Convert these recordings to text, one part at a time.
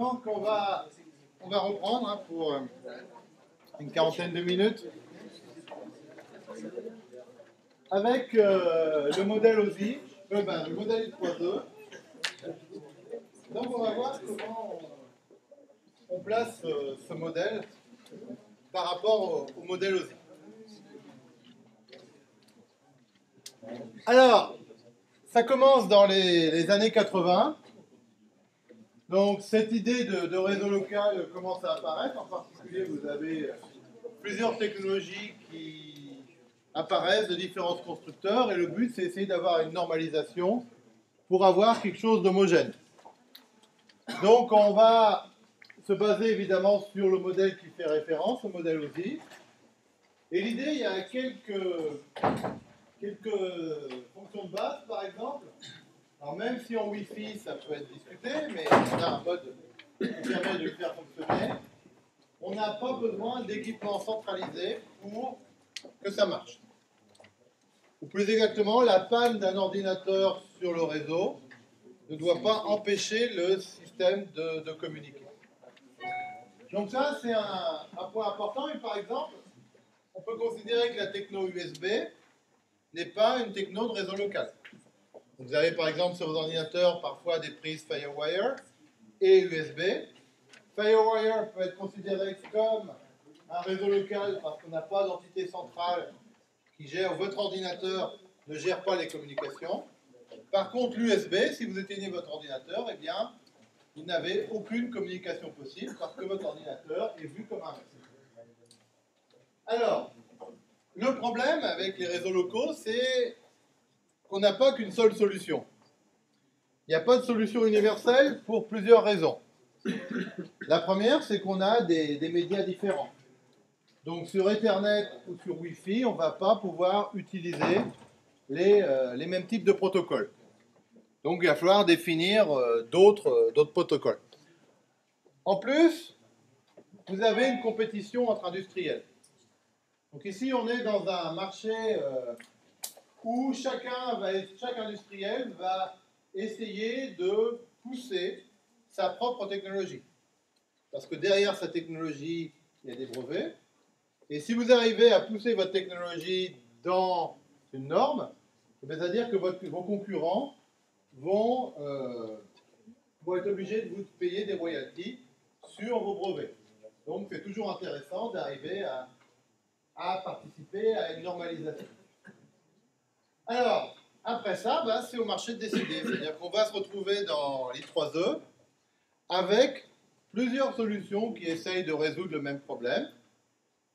Donc on va reprendre hein, pour une quarantaine de minutes avec le modèle OSI, le modèle 3.2. Donc on va voir comment on place ce modèle par rapport au modèle OSI. Alors, ça commence dans les années 80. Donc cette idée de réseau local commence à apparaître. En particulier, vous avez plusieurs technologies qui apparaissent de différents constructeurs. Et le but, c'est essayer d'avoir une normalisation pour avoir quelque chose d'homogène. Donc on va se baser évidemment sur le modèle qui fait référence, au modèle OSI. Et l'idée, il y a quelques fonctions de base, par exemple. Alors même si en Wi-Fi, ça peut être discuté, mais on a un mode qui permet de le faire fonctionner. On n'a pas besoin d'équipement centralisé pour que ça marche. Ou plus exactement, la panne d'un ordinateur sur le réseau ne doit pas empêcher le système de communiquer. Donc ça, c'est un point important. Et par exemple, on peut considérer que la techno USB n'est pas une techno de réseau local. Vous avez par exemple sur vos ordinateurs parfois des prises FireWire et USB. FireWire peut être considéré comme un réseau local parce qu'on n'a pas d'entité centrale qui gère, votre ordinateur ne gère pas les communications. Par contre l'USB, si vous éteignez votre ordinateur, eh bien, vous n'avez aucune communication possible parce que votre ordinateur est vu comme un réseau. Alors, le problème avec les réseaux locaux, c'est qu'on n'a pas qu'une seule solution. Il n'y a pas de solution universelle pour plusieurs raisons. La première, c'est qu'on a des médias différents. Donc sur Ethernet ou sur Wi-Fi, on ne va pas pouvoir utiliser les mêmes types de protocoles. Donc il va falloir définir d'autres protocoles. En plus, vous avez une compétition entre industriels. Donc ici, on est dans un marché où chaque industriel va essayer de pousser sa propre technologie. Parce que derrière sa technologie, il y a des brevets. Et si vous arrivez à pousser votre technologie dans une norme, c'est-à-dire que vos concurrents vont être obligés de vous payer des royalties sur vos brevets. Donc c'est toujours intéressant d'arriver à participer à une normalisation. Alors, après ça, c'est au marché de décider. C'est-à-dire qu'on va se retrouver dans les 3E avec plusieurs solutions qui essayent de résoudre le même problème.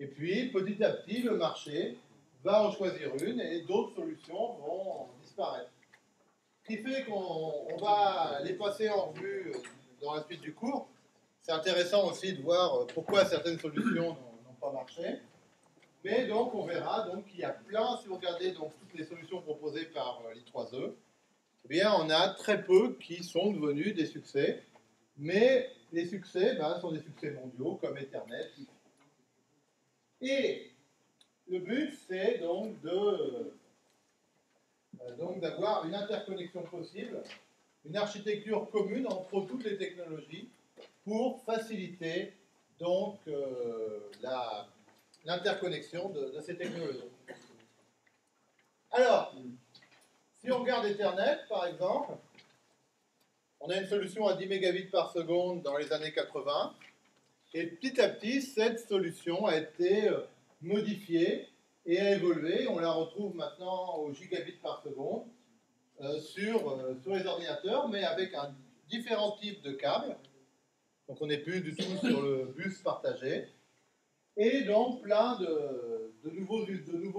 Et puis, petit à petit, le marché va en choisir une et d'autres solutions vont disparaître. Ce qui fait qu'on va les passer en revue dans la suite du cours. C'est intéressant aussi de voir pourquoi certaines solutions n'ont pas marché. Mais donc on verra qu'il y a plein, si vous regardez donc, toutes les solutions proposées par l'I3E, eh bien on a très peu qui sont devenus des succès. Mais les succès sont des succès mondiaux comme Ethernet. Et le but c'est donc d'avoir une interconnexion possible, une architecture commune entre toutes les technologies pour faciliter donc l'interconnexion de ces technologies. Alors, si on regarde Ethernet, par exemple, on a une solution à 10 mégabits par seconde dans les années 80, et petit à petit, cette solution a été modifiée et a évolué. On la retrouve maintenant au gigabit par seconde sur les ordinateurs, mais avec un différent type de câble. Donc on n'est plus du tout sur le bus partagé. Et donc plein de nouveaux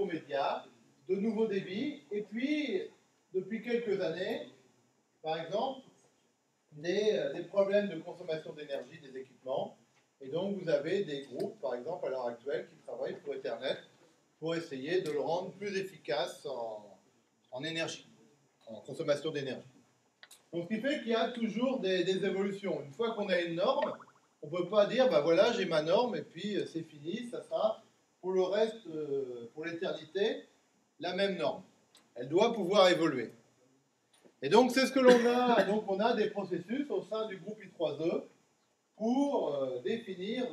médias, de nouveaux débits, et puis depuis quelques années, par exemple, des problèmes de consommation d'énergie des équipements, et donc vous avez des groupes, par exemple à l'heure actuelle, qui travaillent pour Ethernet, pour essayer de le rendre plus efficace en énergie, en consommation d'énergie. Donc ce qui fait qu'il y a toujours des évolutions. Une fois qu'on a une norme, on ne peut pas dire, voilà, j'ai ma norme, et puis c'est fini, ça sera pour le reste, pour l'éternité, la même norme. Elle doit pouvoir évoluer. Et donc, c'est ce que l'on a. Donc, on a des processus au sein du groupe I3E pour définir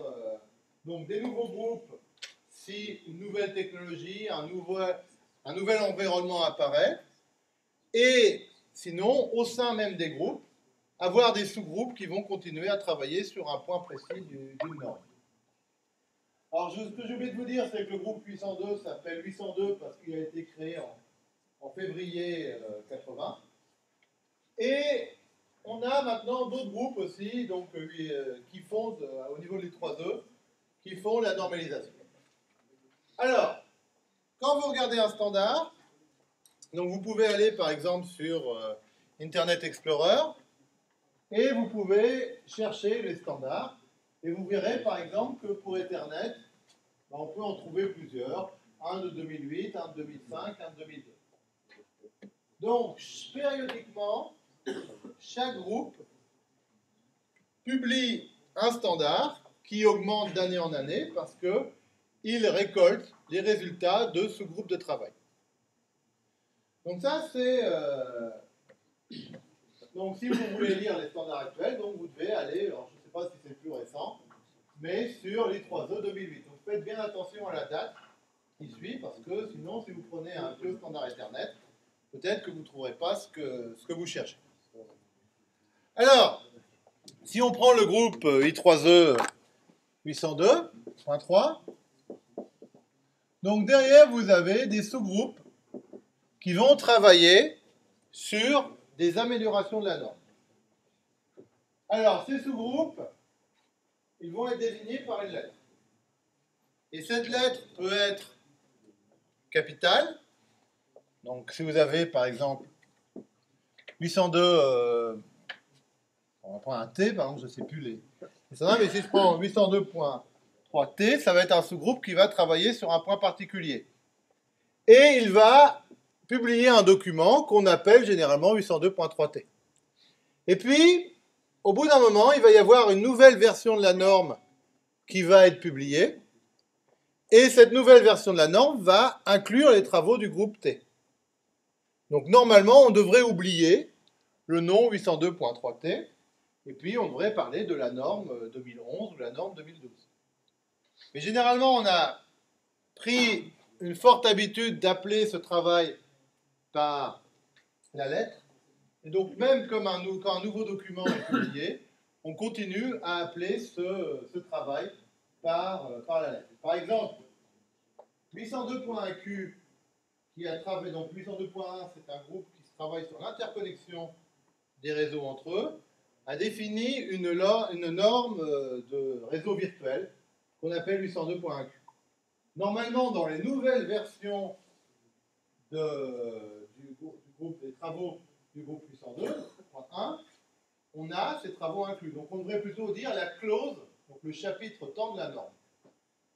donc des nouveaux groupes si une nouvelle technologie, un nouvel environnement apparaît, et sinon, au sein même des groupes, avoir des sous-groupes qui vont continuer à travailler sur un point précis d'une norme. Alors, ce que j'ai oublié de vous dire, c'est que le groupe 802 s'appelle 802 parce qu'il a été créé en février 80. Et on a maintenant d'autres groupes aussi, donc, qui font, au niveau du 3E, qui font la normalisation. Alors, quand vous regardez un standard, donc vous pouvez aller par exemple sur Internet Explorer, et vous pouvez chercher les standards, et vous verrez par exemple que pour Ethernet, ben, on peut en trouver plusieurs, un de 2008, un de 2005, un de 2002. Donc, périodiquement, chaque groupe publie un standard qui augmente d'année en année parce qu'il récolte les résultats de ce groupe de travail. Donc ça, c'est... Donc si vous voulez lire les standards actuels, donc vous devez aller, alors je ne sais pas si c'est plus récent, mais sur l'I3E 2008. Donc faites bien attention à la date qui suit, parce que sinon, si vous prenez un vieux standard Ethernet, peut-être que vous ne trouverez pas ce que vous cherchez. Alors, si on prend le groupe I3E 802.3, donc derrière, vous avez des sous-groupes qui vont travailler sur des améliorations de la norme. Alors, ces sous-groupes, ils vont être désignés par une lettre. Et cette lettre peut être capitale. Donc, si vous avez, par exemple, 802, on va prendre un T, par exemple, je ne sais plus les standards, mais si je prends 802.3T, ça va être un sous-groupe qui va travailler sur un point particulier. Et il va publier un document qu'on appelle généralement 802.3T. Et puis, au bout d'un moment, il va y avoir une nouvelle version de la norme qui va être publiée. Et cette nouvelle version de la norme va inclure les travaux du groupe T. Donc normalement, on devrait oublier le nom 802.3T, et puis on devrait parler de la norme 2011 ou la norme 2012. Mais généralement, on a pris une forte habitude d'appeler ce travail par la lettre, et donc même quand un nouveau document est publié, on continue à appeler ce travail par la lettre. Par exemple, 802.1Q, qui a travaillé, donc 802.1, c'est un groupe qui travaille sur l'interconnexion des réseaux entre eux, a défini une norme de réseau virtuel qu'on appelle 802.1Q. Normalement, dans les nouvelles versions des travaux du groupe 802.1, on a ces travaux inclus. Donc on devrait plutôt dire la clause, donc le chapitre temps de la norme.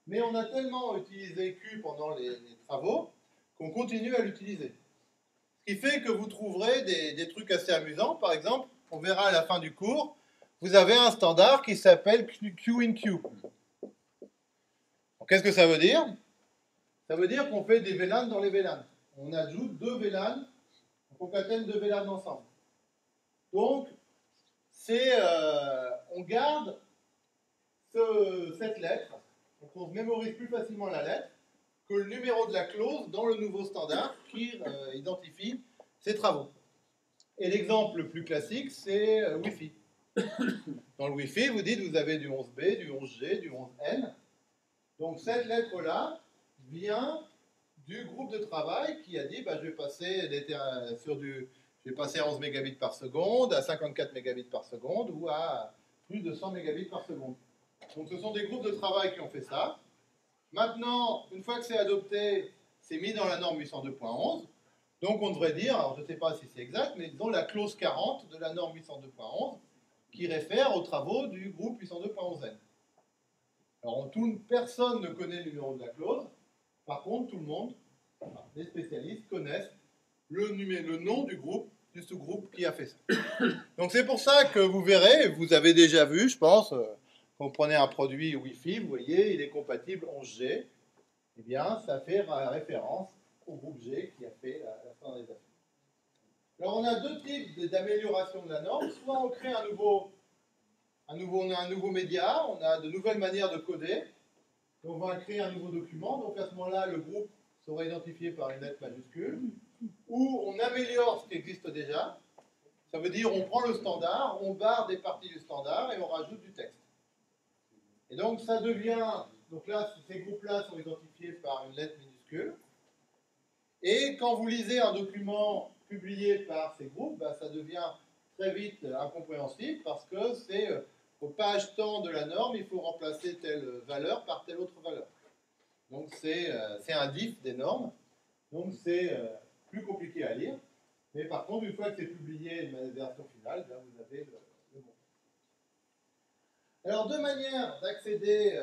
Mais on a tellement utilisé Q pendant les travaux qu'on continue à l'utiliser. Ce qui fait que vous trouverez des trucs assez amusants. Par exemple, on verra à la fin du cours, vous avez un standard qui s'appelle Q-in-Q. Qu'est-ce que ça veut dire? Ça veut dire qu'on fait des VLAN dans les VLAN. On ajoute deux VLAN, on concatène deux VLAN ensemble. Donc, on garde cette lettre, donc on mémorise plus facilement la lettre, que le numéro de la clause dans le nouveau standard qui identifie ces travaux. Et l'exemple le plus classique, c'est Wi-Fi. Dans le Wi-Fi, vous dites vous avez du 11B, du 11G, du 11N. Donc cette lettre-là vient du groupe de travail qui a dit bah, je vais passer à 11 mégabits par seconde, à 54 mégabits par seconde ou à plus de 100 mégabits par seconde. Donc ce sont des groupes de travail qui ont fait ça. Maintenant, une fois que c'est adopté, c'est mis dans la norme 802.11. Donc on devrait dire, alors je ne sais pas si c'est exact, mais disons la clause 40 de la norme 802.11 qui réfère aux travaux du groupe 802.11n. Alors personne ne connaît le numéro de la clause, par contre tout le monde, les spécialistes, connaissent le nom du groupe, du sous-groupe qui a fait ça. Donc c'est pour ça que vous verrez, vous avez déjà vu je pense, quand vous prenez un produit Wi-Fi, vous voyez, il est compatible 11G, et eh bien ça fait référence au groupe G qui a fait la standardisation. Alors on a deux types d'amélioration de la norme, soit on crée un nouveau on a un nouveau média, on a de nouvelles manières de coder, on va créer un nouveau document, donc à ce moment-là, le groupe sera identifié par une lettre majuscule, ou on améliore ce qui existe déjà, ça veut dire on prend le standard, on barre des parties du standard et on rajoute du texte. Et donc ça devient, donc là, ces groupes-là sont identifiés par une lettre minuscule, et quand vous lisez un document publié par ces groupes, bah, ça devient très vite incompréhensible parce que c'est aux pages temps de la norme, il faut remplacer telle valeur par telle autre valeur. Donc c'est un diff des normes, donc c'est plus compliqué à lire. Mais par contre, une fois que c'est publié une version finale, là vous avez le bon. Alors deux manières d'accéder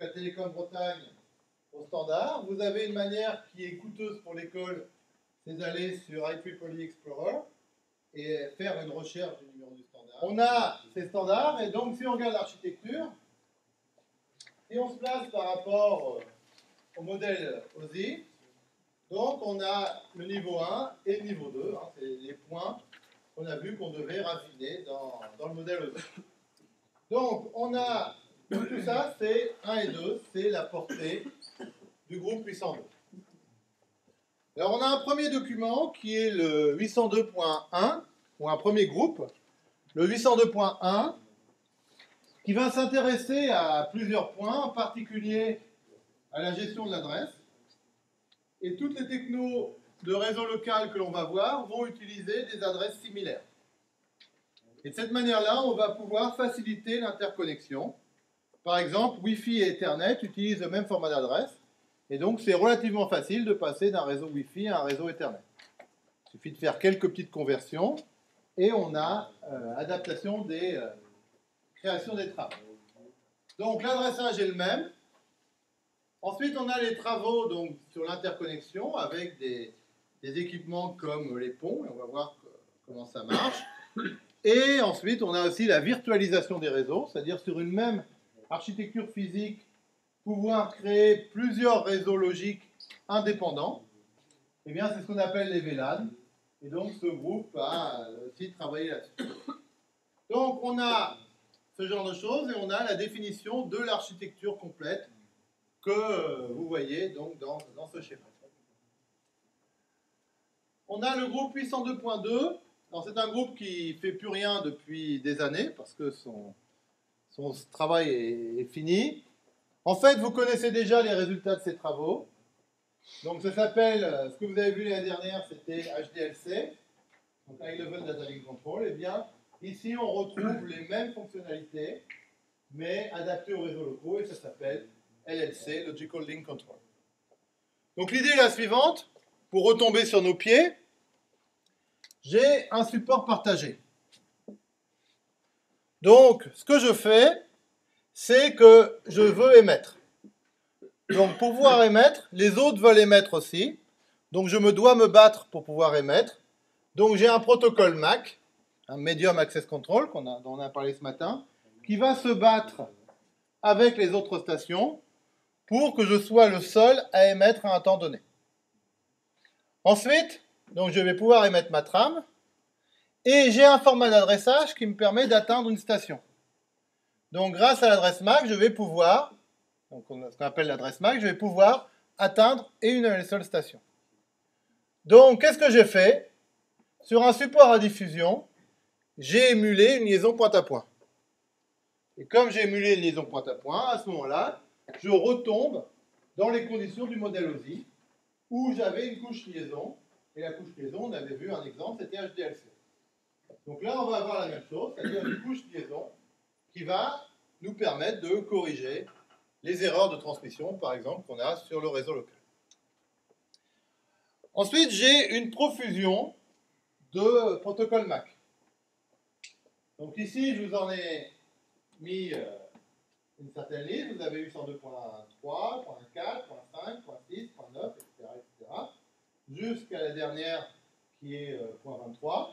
à Télécom Bretagne au standard. Vous avez une manière qui est coûteuse pour l'école, c'est d'aller sur IEEE Explorer et faire une recherche du numéro du standard. On a ces standards, et donc si on regarde l'architecture, si on se place par rapport au modèle OSI, donc on a le niveau 1 et le niveau 2, hein, c'est les points qu'on a vu qu'on devait raffiner dans le modèle OSI. Donc on a tout ça, c'est 1 et 2, c'est la portée du groupe 802. Alors on a un premier document qui est le 802.1, ou un premier groupe, le 802.1, qui va s'intéresser à plusieurs points, en particulier à la gestion de l'adresse. Et toutes les technos de réseau local que l'on va voir vont utiliser des adresses similaires. Et de cette manière-là, on va pouvoir faciliter l'interconnexion. Par exemple, Wi-Fi et Ethernet utilisent le même format d'adresse. Et donc, c'est relativement facile de passer d'un réseau Wi-Fi à un réseau Ethernet. Il suffit de faire quelques petites conversions et on a adaptation des créations des travaux. Donc, l'adressage est le même. Ensuite, on a les travaux donc, sur l'interconnexion avec des équipements comme les ponts. Et on va voir comment ça marche. Et ensuite, on a aussi la virtualisation des réseaux, c'est-à-dire sur une même architecture physique, pouvoir créer plusieurs réseaux logiques indépendants, eh bien c'est ce qu'on appelle les VLAN, et donc ce groupe a aussi travaillé là-dessus. Donc on a ce genre de choses, et on a la définition de l'architecture complète que vous voyez donc dans ce schéma. On a le groupe 802.2, c'est un groupe qui ne fait plus rien depuis des années, parce que son travail est fini. En fait, vous connaissez déjà les résultats de ces travaux. Donc, ça s'appelle, ce que vous avez vu l'année dernière, c'était HDLC, donc High Level Data Link Control. Eh bien, ici, on retrouve les mêmes fonctionnalités, mais adaptées aux réseaux locaux, et ça s'appelle LLC, Logical Link Control. Donc, l'idée est la suivante, pour retomber sur nos pieds, j'ai un support partagé. Donc, ce que je fais, c'est que je veux émettre. Donc pour pouvoir émettre, les autres veulent émettre aussi. Donc je dois me battre pour pouvoir émettre. Donc j'ai un protocole MAC, un Medium Access Control, dont on a parlé ce matin, qui va se battre avec les autres stations pour que je sois le seul à émettre à un temps donné. Ensuite, donc je vais pouvoir émettre ma trame, et j'ai un format d'adressage qui me permet d'atteindre une station. Donc, grâce à l'adresse MAC, je vais pouvoir, donc ce qu'on appelle l'adresse MAC, je vais pouvoir atteindre une seule station. Donc, qu'est-ce que j'ai fait? Sur un support à diffusion, j'ai émulé une liaison point à point. Et comme j'ai émulé une liaison point à point, à ce moment-là, je retombe dans les conditions du modèle OSI, où j'avais une couche liaison, et la couche liaison, on avait vu un exemple, c'était HDLC. Donc là, on va avoir la même chose, c'est-à-dire une couche liaison, qui va nous permettre de corriger les erreurs de transmission, par exemple, qu'on a sur le réseau local. Ensuite, j'ai une profusion de protocoles MAC. Donc ici, je vous en ai mis une certaine liste. Vous avez eu 102.3, .4, .5, .6, .9, etc. jusqu'à la dernière qui est .23.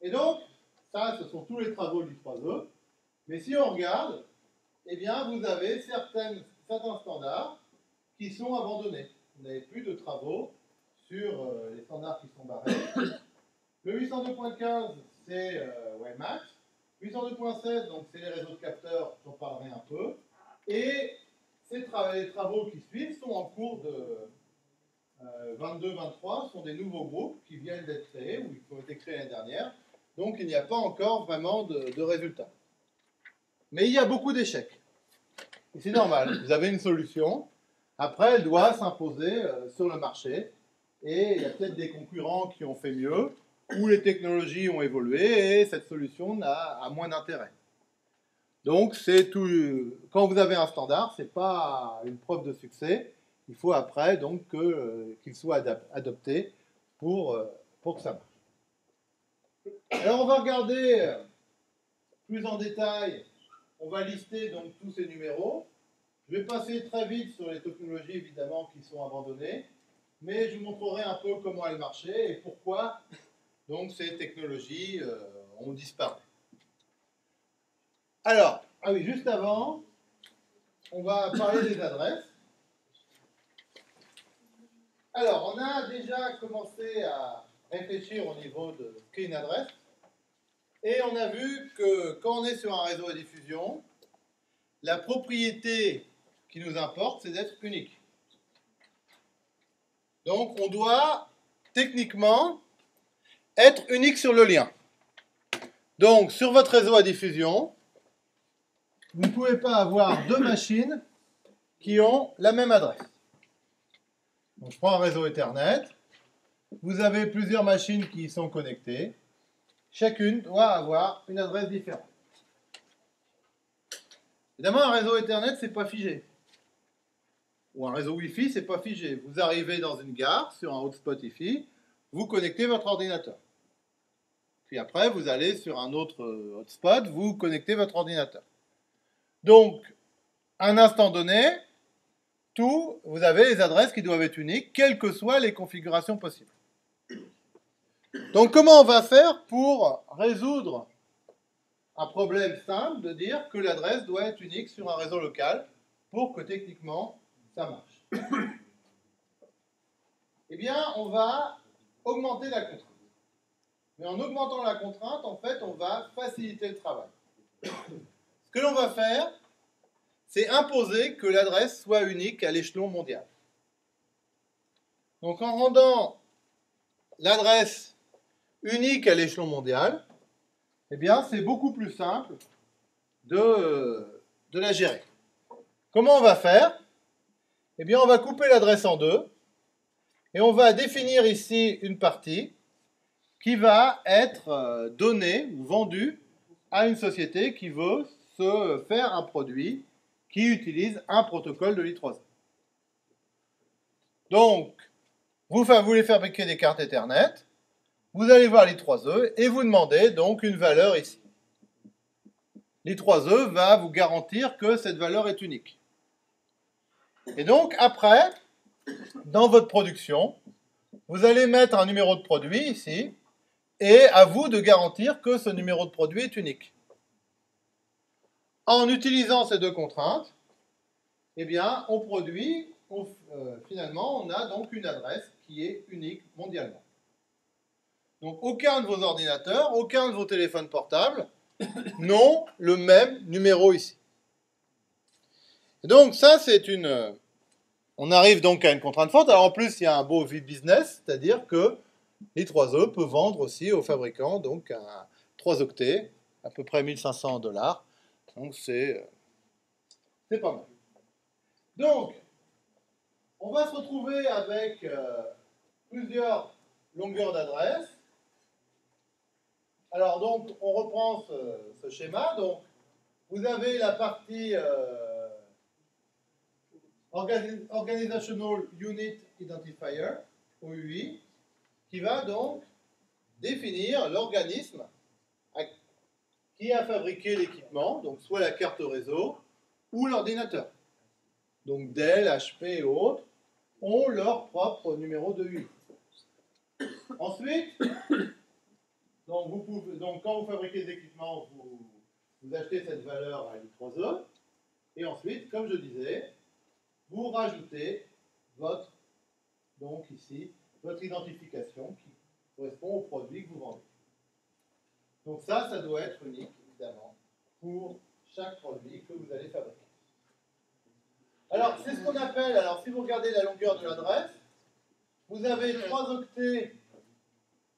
Et donc, ça, ce sont tous les travaux du 3E. Mais si on regarde, eh bien, vous avez certains standards qui sont abandonnés. Vous n'avez plus de travaux sur les standards qui sont barrés. Le 802.15, c'est WiMAX. 802.16, donc c'est les réseaux de capteurs, j'en parlerai un peu. Et ces les travaux qui suivent sont en cours de 22-23, sont des nouveaux groupes qui viennent d'être créés, ou qui ont été créés l'année dernière. Donc il n'y a pas encore vraiment de résultats. Mais il y a beaucoup d'échecs. Et c'est normal, vous avez une solution. Après, elle doit s'imposer sur le marché. Et il y a peut-être des concurrents qui ont fait mieux, où les technologies ont évolué et cette solution a moins d'intérêt. Donc, quand vous avez un standard, ce n'est pas une preuve de succès. Il faut après donc qu'il soit adopté pour que ça marche. Alors, on va regarder plus en détail. On va lister donc tous ces numéros. Je vais passer très vite sur les technologies, évidemment, qui sont abandonnées. Mais je vous montrerai un peu comment elles marchaient et pourquoi donc ces technologies ont disparu. Alors, ah oui, juste avant, on va parler des adresses. Alors, on a déjà commencé à réfléchir au niveau de ce qu'est une adresse. Et on a vu que quand on est sur un réseau à diffusion, la propriété qui nous importe, c'est d'être unique. Donc, on doit techniquement être unique sur le lien. Donc, sur votre réseau à diffusion, vous ne pouvez pas avoir deux machines qui ont la même adresse. Donc, je prends un réseau Ethernet. Vous avez plusieurs machines qui y sont connectées. Chacune doit avoir une adresse différente. Évidemment, un réseau Ethernet, ce n'est pas figé. Ou un réseau Wi-Fi, ce n'est pas figé. Vous arrivez dans une gare, sur un hotspot Wi-Fi, vous connectez votre ordinateur. Puis après, vous allez sur un autre hotspot, vous connectez votre ordinateur. Donc, à un instant donné, vous avez les adresses qui doivent être uniques, quelles que soient les configurations possibles. Donc, comment on va faire pour résoudre un problème simple de dire que l'adresse doit être unique sur un réseau local pour que techniquement, ça marche? Eh bien, on va augmenter la contrainte. Mais en augmentant la contrainte, en fait, on va faciliter le travail. Ce que l'on va faire, c'est imposer que l'adresse soit unique à l'échelon mondial. Donc, en rendant l'adresse unique à l'échelon mondial, eh bien, c'est beaucoup plus simple de la gérer. Comment on va faire? Eh bien, on va couper l'adresse en deux et on va définir ici une partie qui va être donnée ou vendue à une société qui veut se faire un produit qui utilise un protocole de l'I3C. Donc, vous voulez fabriquer des cartes Ethernet, vous allez voir l'I3E et vous demandez donc une valeur ici. L'I3E va vous garantir que cette valeur est unique. Et donc après, dans votre production, vous allez mettre un numéro de produit ici et à vous de garantir que ce numéro de produit est unique. En utilisant ces deux contraintes, eh bien, on produit, finalement, on a donc une adresse qui est unique mondialement. Donc, aucun de vos ordinateurs, aucun de vos téléphones portables n'ont le même numéro ici. Et donc, ça, c'est une... On arrive donc à une contrainte forte. Alors, en plus, il y a un beau business, c'est-à-dire que l'I3E peut vendre aussi aux fabricants, donc, à 3 octets, à peu près $1 500. Donc, c'est pas mal. Donc, on va se retrouver avec plusieurs longueurs d'adresse. Alors, donc, on reprend ce schéma. Donc, vous avez la partie Organizational Unit Identifier, OUI, qui va donc définir l'organisme qui a fabriqué l'équipement, donc soit la carte réseau ou l'ordinateur. Donc Dell, HP et autres ont leur propre numéro de UI. Ensuite, donc quand vous fabriquez des équipements, vous achetez cette valeur à l'I3E. Et ensuite, comme je disais, vous rajoutez votre, donc ici, votre identification qui correspond au produit que vous vendez. Donc ça doit être unique évidemment, pour chaque produit que vous allez fabriquer. Alors, c'est ce qu'on appelle, alors si vous regardez la longueur de l'adresse, vous avez 3 octets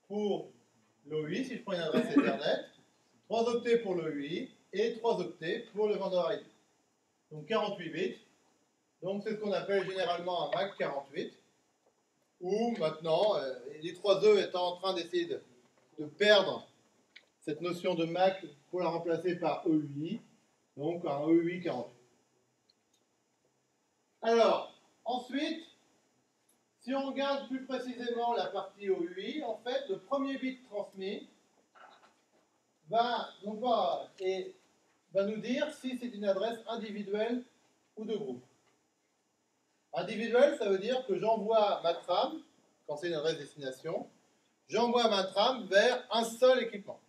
pour l'OUI, si je prends une adresse Ethernet, 3 octets pour l'OUI et 3 octets pour le vendeur ID. Donc 48 bits. Donc c'est ce qu'on appelle généralement un MAC48, où maintenant, les 3E étant en train d'essayer de perdre cette notion de MAC pour la remplacer par EUI, donc un EUI48. Alors, ensuite, si on regarde plus précisément la partie OUI, en fait, le premier bit transmis va nous dire si c'est une adresse individuelle ou de groupe. Individuelle, ça veut dire que j'envoie ma trame, quand c'est une adresse destination, j'envoie ma trame vers un seul équipement.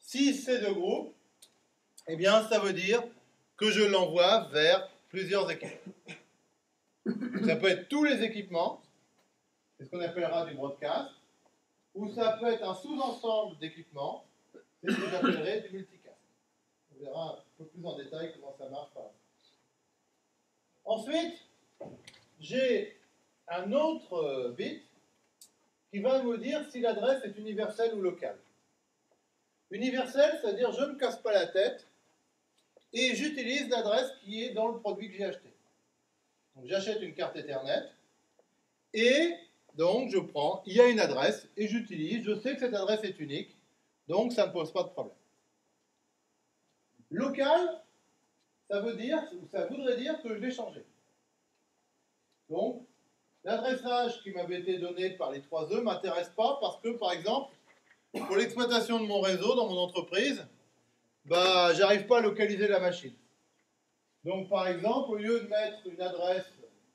Si c'est de groupe, eh bien, ça veut dire que je l'envoie vers plusieurs équipements. Ça peut être tous les équipements, c'est ce qu'on appellera du broadcast, ou ça peut être un sous-ensemble d'équipements, c'est ce que j'appellerai du multicast. On verra un peu plus en détail comment ça marche par là. Ensuite, j'ai un autre bit qui va me dire si l'adresse est universelle ou locale. Universelle, c'est-à-dire je ne me casse pas la tête et j'utilise l'adresse qui est dans le produit que j'ai acheté. Donc j'achète une carte Ethernet et donc je prends, il y a une adresse et j'utilise, je sais que cette adresse est unique, donc ça ne pose pas de problème. Locale, ça veut dire, ça voudrait dire que je l'ai changé. Donc, l'adressage qui m'avait été donné par les 3E ne m'intéresse pas parce que, par exemple, pour l'exploitation de mon réseau dans mon entreprise, bah, j'arrive pas à localiser la machine. Donc, par exemple, au lieu de mettre une adresse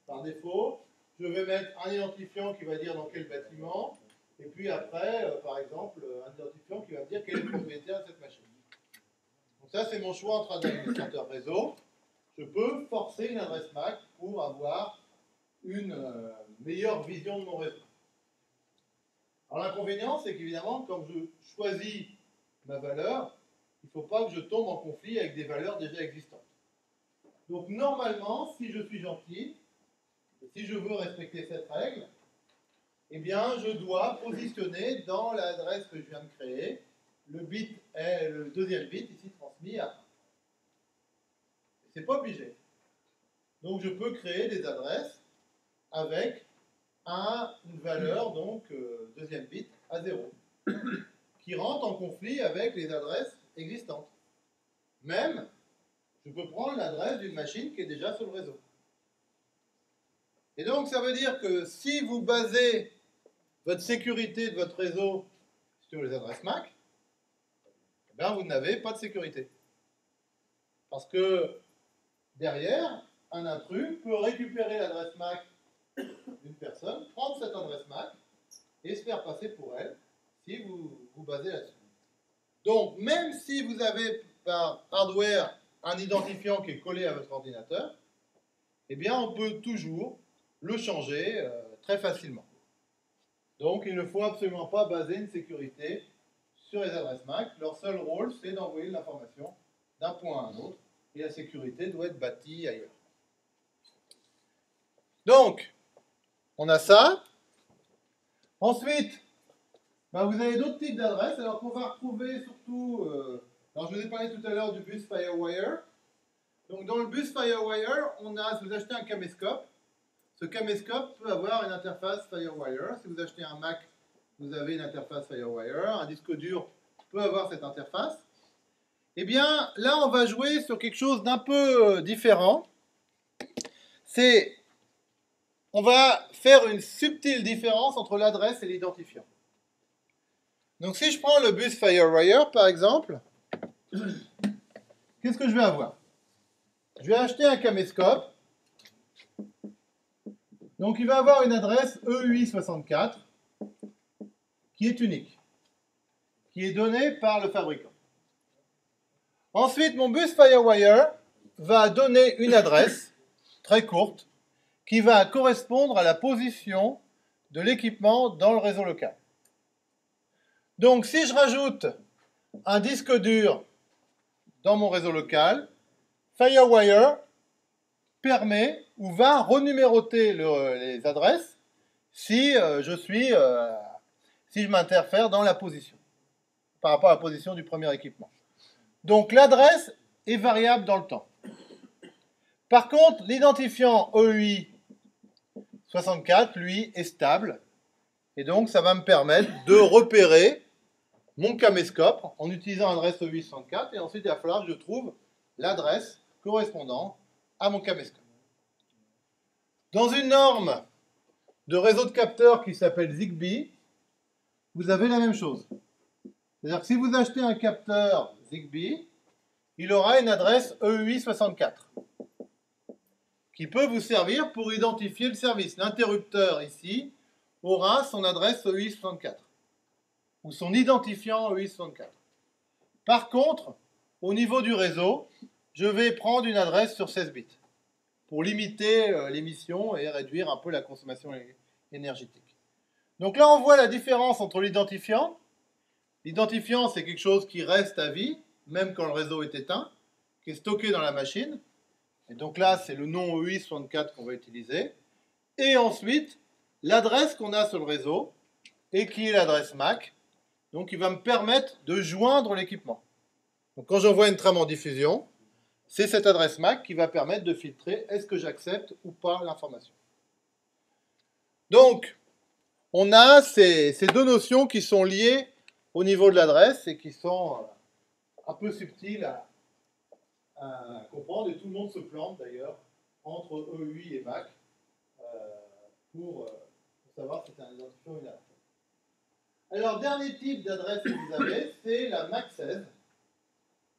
par défaut, je vais mettre un identifiant qui va dire dans quel bâtiment, et puis après, par exemple, un identifiant qui va dire quel est le propriétaire de cette machine. Donc ça, c'est mon choix entre un administrateur réseau. Je peux forcer une adresse MAC pour avoir une meilleure vision de mon réseau. Alors l'inconvénient, c'est qu'évidemment, quand je choisis ma valeur, il ne faut pas que je tombe en conflit avec des valeurs déjà existantes. Donc normalement, si je suis gentil, si je veux respecter cette règle, eh bien, je dois positionner dans l'adresse que je viens de créer le bit est le deuxième bit ici transmis à 1. C'est pas obligé. Donc je peux créer des adresses avec une valeur, donc deuxième bit à 0, qui rentre en conflit avec les adresses existantes. Même, je peux prendre l'adresse d'une machine qui est déjà sur le réseau. Et donc ça veut dire que si vous basez votre sécurité de votre réseau sur les adresses MAC, ben, vous n'avez pas de sécurité. Parce que derrière, un intrus peut récupérer l'adresse MAC d'une personne, prendre cette adresse MAC et se faire passer pour elle si vous vous basez là-dessus. Donc, même si vous avez par hardware un identifiant qui est collé à votre ordinateur, eh bien, on peut toujours le changer très facilement. Donc, il ne faut absolument pas baser une sécurité sur les adresses MAC, leur seul rôle, c'est d'envoyer l'information d'un point à un autre, et la sécurité doit être bâtie ailleurs. Donc, on a ça. Ensuite, ben vous avez d'autres types d'adresses, alors qu'on va retrouver surtout... alors, je vous ai parlé tout à l'heure du bus FireWire. Donc, dans le bus FireWire, si vous achetez un caméscope, ce caméscope peut avoir une interface FireWire. Si vous achetez un Mac, vous avez une interface FireWire, un disque dur peut avoir cette interface. Eh bien, là, on va jouer sur quelque chose d'un peu différent. On va faire une subtile différence entre l'adresse et l'identifiant. Donc, si je prends le bus FireWire, par exemple, qu'est-ce que je vais avoir? Je vais acheter un caméscope. Donc, il va avoir une adresse EUI64. Qui est unique, qui est donné par le fabricant. Ensuite, mon bus FireWire va donner une adresse très courte qui va correspondre à la position de l'équipement dans le réseau local. Donc, si je rajoute un disque dur dans mon réseau local, FireWire permet ou va renuméroter les adresses si je m'interfère dans la position, par rapport à la position du premier équipement. Donc l'adresse est variable dans le temps. Par contre, l'identifiant EUI64, lui, est stable. Et donc, ça va me permettre de repérer mon caméscope en utilisant l'adresse EUI64. Et ensuite, il va falloir que je trouve l'adresse correspondant à mon caméscope. Dans une norme de réseau de capteurs qui s'appelle Zigbee, vous avez la même chose. C'est-à-dire que si vous achetez un capteur Zigbee, il aura une adresse EUI64 qui peut vous servir pour identifier le service. L'interrupteur ici aura son adresse EUI64 ou son identifiant EUI64. Par contre, au niveau du réseau, je vais prendre une adresse sur 16 bits pour limiter l'émission et réduire un peu la consommation énergétique. Donc là, on voit la différence entre l'identifiant. L'identifiant, c'est quelque chose qui reste à vie, même quand le réseau est éteint, qui est stocké dans la machine. Et donc là, c'est le nom EUI64 qu'on va utiliser. Et ensuite, l'adresse qu'on a sur le réseau, et qui est l'adresse MAC. Donc, il va me permettre de joindre l'équipement. Donc, quand j'envoie une trame en diffusion, c'est cette adresse MAC qui va permettre de filtrer est-ce que j'accepte ou pas l'information. Donc, on a ces deux notions qui sont liées au niveau de l'adresse et qui sont un peu subtiles à comprendre, et tout le monde se plante d'ailleurs entre EUI et MAC pour savoir si c'est un identifiant ou une adresse. Alors, dernier type d'adresse que vous avez, c'est la MAC16,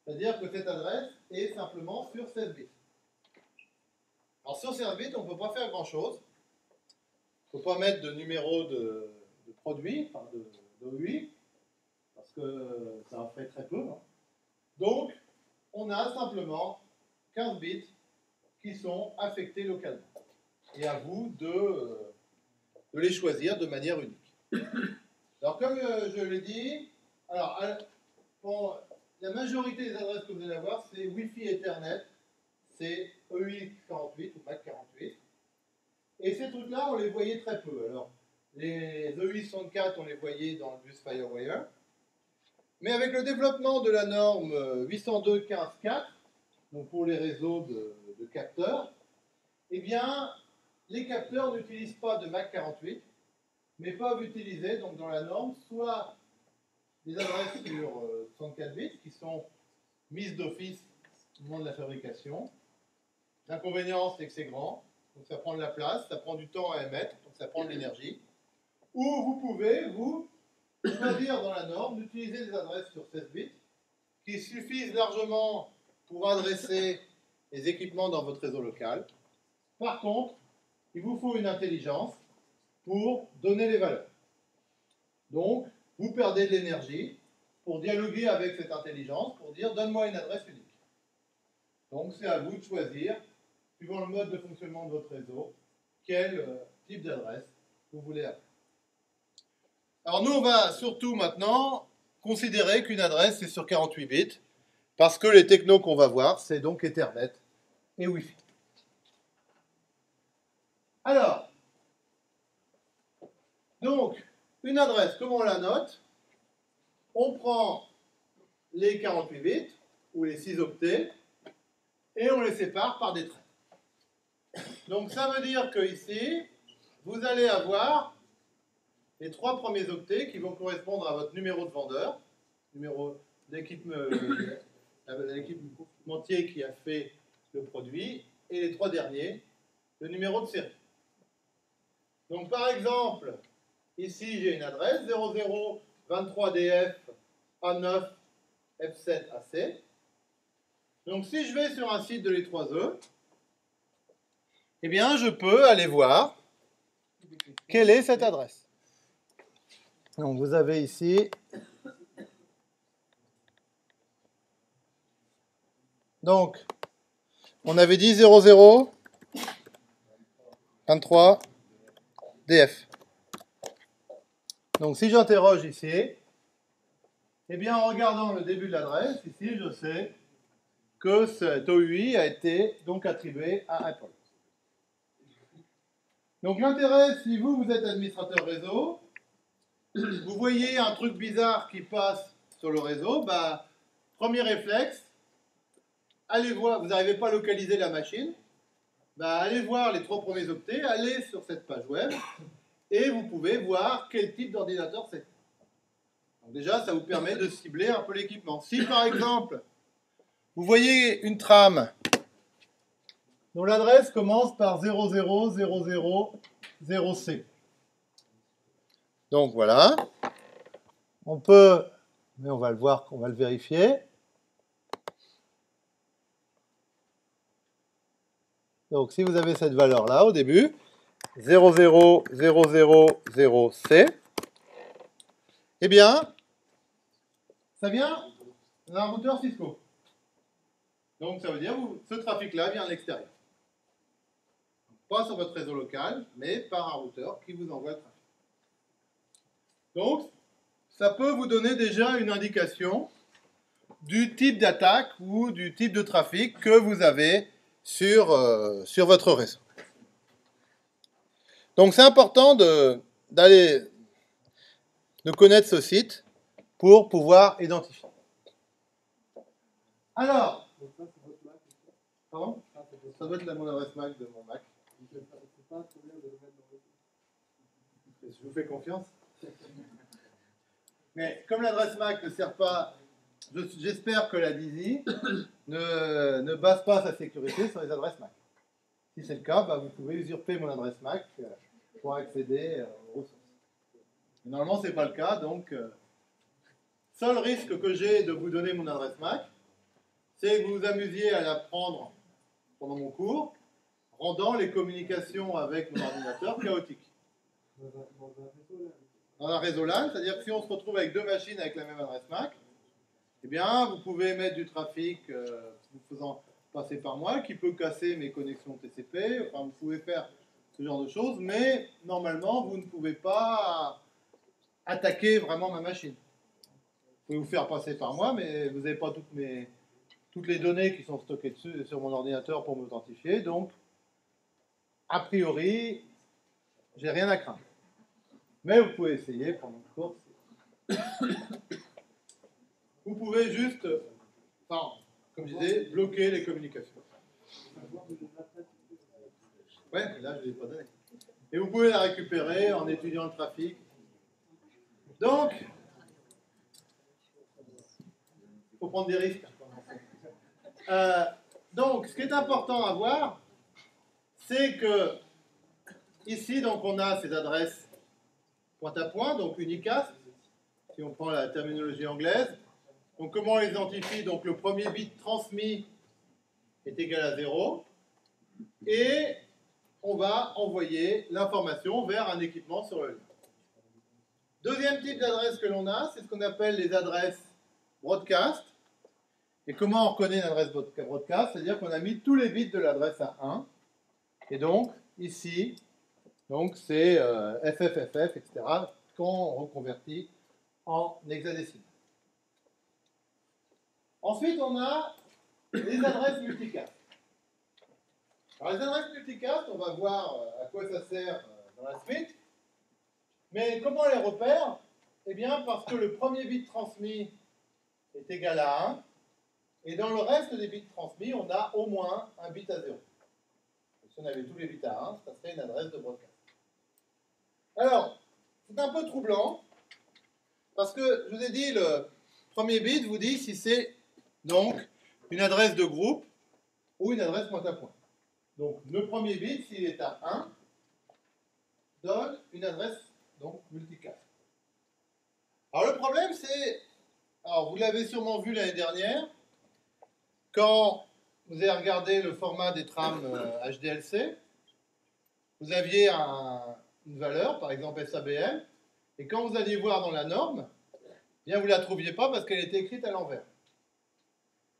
c'est-à-dire que cette adresse est simplement sur 16 bits. Alors, sur 16 bits, on ne peut pas faire grand-chose. Il ne faut pas mettre de numéro de produit, enfin d'OUI, parce que ça en fait très peu. Hein. Donc, on a simplement 15 bits qui sont affectés localement. Et à vous de les choisir de manière unique. Alors, comme je l'ai dit, alors, la majorité des adresses que vous allez avoir, c'est Wi-Fi Ethernet, c'est EUI48 ou MAC48. Et ces trucs-là, on les voyait très peu. Alors, les EUI64, on les voyait dans le bus FireWire. Mais avec le développement de la norme 802.15.4, donc pour les réseaux de capteurs, eh bien, les capteurs n'utilisent pas de MAC48, mais peuvent utiliser donc dans la norme soit des adresses sur 64 bits qui sont mises d'office au moment de la fabrication. L'inconvénient, c'est que c'est grand, donc ça prend de la place, ça prend du temps à émettre, donc ça prend de l'énergie. Ou vous pouvez, vous, choisir dans la norme d'utiliser des adresses sur 16 bits qui suffisent largement pour adresser les équipements dans votre réseau local. Par contre, il vous faut une intelligence pour donner les valeurs. Donc, vous perdez de l'énergie pour dialoguer avec cette intelligence, pour dire « donne-moi une adresse unique ». Donc, c'est à vous de choisir, suivant le mode de fonctionnement de votre réseau, quel type d'adresse vous voulez avoir. Alors, nous, on va surtout maintenant considérer qu'une adresse, c'est sur 48 bits, parce que les technos qu'on va voir, c'est donc Ethernet et Wi-Fi. Alors, donc, une adresse, comment on la note? On prend les 48 bits, ou les 6 octets, et on les sépare par des traits. Donc, ça veut dire que ici, vous allez avoir les 3 premiers octets qui vont correspondre à votre numéro de vendeur, numéro d'équipementier qui a fait le produit, et les 3 derniers, le numéro de série. Donc par exemple, ici j'ai une adresse 0023DF A9F7AC. Donc si je vais sur un site de l'E3E, eh bien je peux aller voir quelle est cette adresse. Donc vous avez ici, donc on avait dit 0023DF. Donc si j'interroge ici, Eh bien, en regardant le début de l'adresse, ici, je sais que cet OUI a été donc attribué à Apple. Donc l'intérêt, si vous, vous êtes administrateur réseau, vous voyez un truc bizarre qui passe sur le réseau, bah, premier réflexe, allez voir, vous n'arrivez pas à localiser la machine, bah, allez voir les 3 premiers octets, allez sur cette page web, et vous pouvez voir quel type d'ordinateur c'est. Déjà, ça vous permet de cibler un peu l'équipement. Si, par exemple, vous voyez une trame dont l'adresse commence par 00000C. Donc voilà, on peut, mais on va le voir, on va le vérifier. Donc si vous avez cette valeur-là au début, 00000C, eh bien, ça vient d'un routeur Cisco. Donc ça veut dire que ce trafic-là vient de l'extérieur. Pas sur votre réseau local, mais par un routeur qui vous envoie le trafic. Donc, ça peut vous donner déjà une indication du type d'attaque ou du type de trafic que vous avez sur votre réseau. Donc c'est important de connaître ce site pour pouvoir identifier. Alors, pardon ? Ça doit être la bonne adresse MAC de mon MAC. Je vous fais confiance. Mais comme l'adresse MAC ne sert pas, j'espère que la DISI ne base pas sa sécurité sur les adresses MAC. Si c'est le cas, bah vous pouvez usurper mon adresse MAC pour accéder aux ressources. Mais normalement, ce n'est pas le cas, donc seul risque que j'ai de vous donner mon adresse MAC, c'est que vous vous amusiez à l'apprendre pendant mon cours, rendant les communications avec mon ordinateur chaotiques. Dans un réseau LAN, c'est-à-dire que si on se retrouve avec 2 machines avec la même adresse MAC, eh bien, vous pouvez émettre du trafic vous faisant passer par moi, qui peut casser mes connexions TCP, enfin, vous pouvez faire ce genre de choses, mais normalement, vous ne pouvez pas attaquer vraiment ma machine. Vous pouvez vous faire passer par moi, mais vous n'avez pas toutes les données qui sont stockées dessus, sur mon ordinateur pour m'authentifier, donc, a priori, j'ai rien à craindre. Mais vous pouvez essayer pendant le cours. Vous pouvez juste, enfin, comme je disais, bloquer les communications. Ouais, mais là, je ne l'ai pas donné. Et vous pouvez la récupérer en étudiant le trafic. Donc, il faut prendre des risques. Donc, ce qui est important à voir, c'est que ici, donc, on a ces adresses point à point, donc unicast, si on prend la terminologie anglaise. Donc, comment on les identifie? Donc, le premier bit transmis est égal à 0, et on va envoyer l'information vers un équipement sur le lien. Deuxième type d'adresse que l'on a, c'est ce qu'on appelle les adresses broadcast. Et comment on reconnaît une adresse broadcast? C'est-à-dire qu'on a mis tous les bits de l'adresse à 1. Et donc, ici, donc c'est FFFF, etc., qu'on reconvertit en hexadécimal. Ensuite, on a les adresses multicast. Alors, les adresses multicast, on va voir à quoi ça sert dans la suite. Mais comment on les repère? Eh bien, parce que le premier bit transmis est égal à 1. Et dans le reste des bits transmis, on a au moins un bit à 0. Donc, si on avait tous les bits à 1, ça serait une adresse de broadcast. Alors, c'est un peu troublant, parce que, je vous ai dit, le premier bit vous dit si c'est donc une adresse de groupe ou une adresse point à point. Donc, le premier bit, s'il est à 1, donne une adresse donc multicast. Alors, le problème, c'est... Alors, vous l'avez sûrement vu l'année dernière, quand vous avez regardé le format des trames HDLC, vous aviez une valeur, par exemple SABM, et quand vous alliez voir dans la norme, eh bien vous ne la trouviez pas parce qu'elle était écrite à l'envers.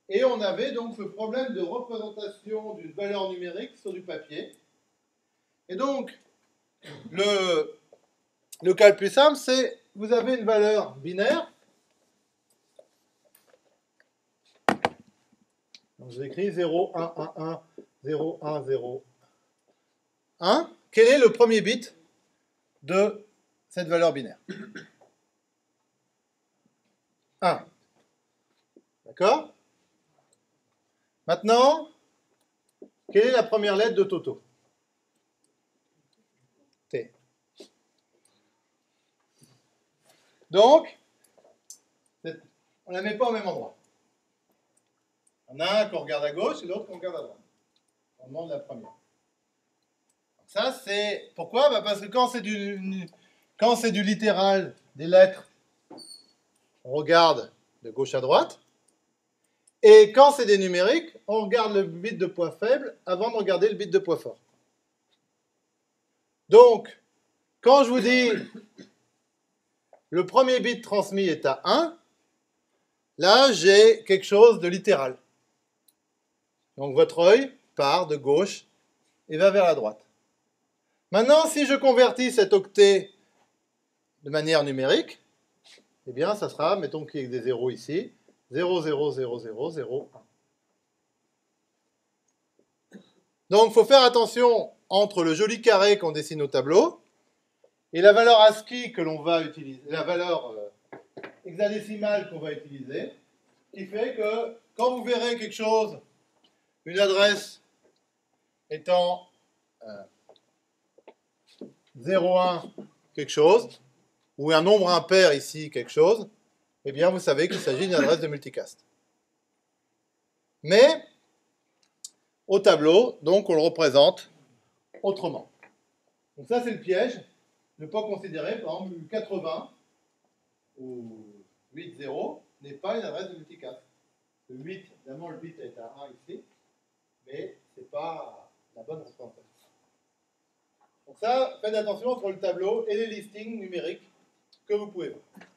Et on avait donc ce problème de représentation d'une valeur numérique sur du papier. Et donc, le cas le plus simple, c'est vous avez une valeur binaire, Donc je l'écris 0, 1, 1, 1, 0, 1. Quel est le premier bit de cette valeur binaire? 1. D'accord? Maintenant, quelle est la première lettre de Toto? T. Donc, on ne la met pas au même endroit. On a un qu'on regarde à gauche et l'autre qu'on regarde à droite. On demande la première. Ça, c'est... Pourquoi? Parce que quand c'est du littéral, des lettres, on regarde de gauche à droite. Et quand c'est des numériques, on regarde le bit de poids faible avant de regarder le bit de poids fort. Donc, quand je vous dis le premier bit transmis est à 1, là, j'ai quelque chose de littéral. Donc, votre œil part de gauche et va vers la droite. Maintenant, si je convertis cet octet de manière numérique, eh bien, ça sera, mettons qu'il y ait des 0 ici, 0, 0, 0, 0, 0, 1. Donc, il faut faire attention entre le joli carré qu'on dessine au tableau et la valeur ASCII que l'on va utiliser, la valeur hexadécimale qu'on va utiliser, qui fait que quand vous verrez quelque chose, une adresse étant 01 quelque chose, ou un nombre impair ici quelque chose, eh bien vous savez qu'il s'agit d'une adresse de multicast. Mais au tableau, donc on le représente autrement. Donc ça c'est le piège, ne pas considérer par exemple 80 ou 8.0 n'est pas une adresse de multicast. Le 8, évidemment le bit est à 1 ici, mais ce n'est pas la bonne réponse. Donc ça, faites attention entre le tableau et les listings numériques que vous pouvez voir.